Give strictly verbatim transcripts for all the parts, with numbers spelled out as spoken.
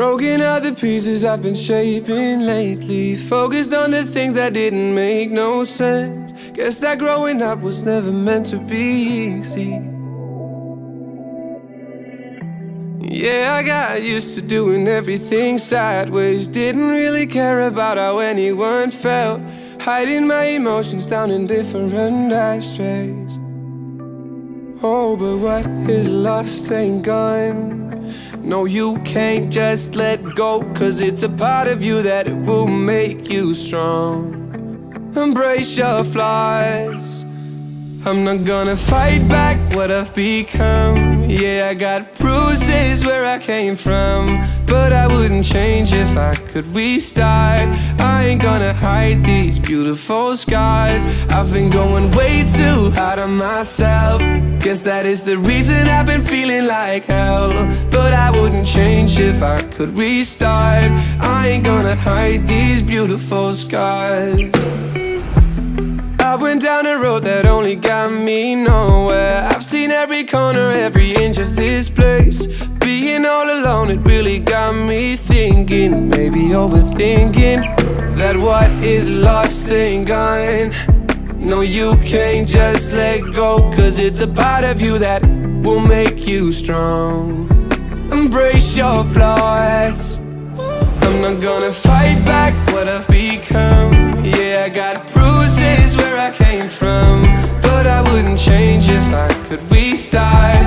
Broken out the pieces I've been shaping lately, focused on the things that didn't make no sense. Guess that growing up was never meant to be easy. Yeah, I got used to doing everything sideways, didn't really care about how anyone felt, hiding my emotions down in different ashtrays. Oh, but what is lost ain't gone. No, you can't just let go, cause it's a part of you that it will make you strong. Embrace your flaws. I'm not gonna fight back what I've become. Yeah, I got bruises where I came from, but I wouldn't change if I could restart. I ain't gonna hide these beautiful scars. I've been going way too hard on myself. Guess that is the reason I've been feeling like hell, but I wouldn't change if I could restart. I ain't gonna hide these beautiful scars. I went down a road that only got me nowhere. I've seen every corner, every inch of this place. Being all alone, it really got me thinking, maybe overthinking, that what is lost ain't gone. No, you can't just let go, cause it's a part of you that will make you strong. Embrace your flaws. I'm not gonna fight back what I've become. Yeah, I got bruises where I came from, but I wouldn't change if I could restart.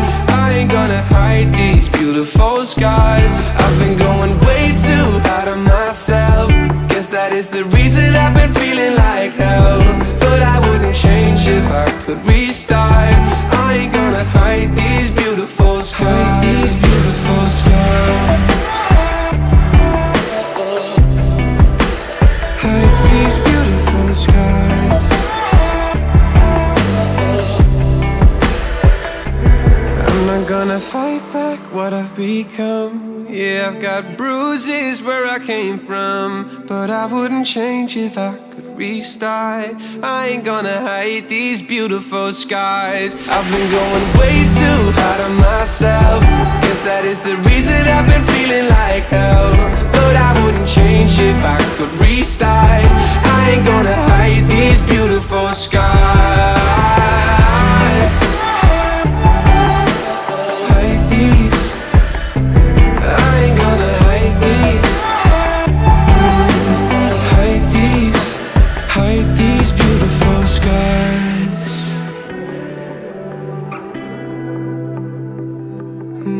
I ain't gonna hide these beautiful scars. I've been going way too hard on myself. Guess that is the reason I've been feeling like hell, but I wouldn't change if I could restart. I ain't gonna hide these beautiful scars. Hide these beautiful scars. I'm gonna fight back what I've become. Yeah, I've got bruises where I came from, but I wouldn't change if I could restart. I ain't gonna hide these beautiful scars. I've been going way too hard on myself. Guess that is the reason I've been feeling like hell, but I wouldn't change if I could restart. I ain't gonna hide these beautiful scars.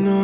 No.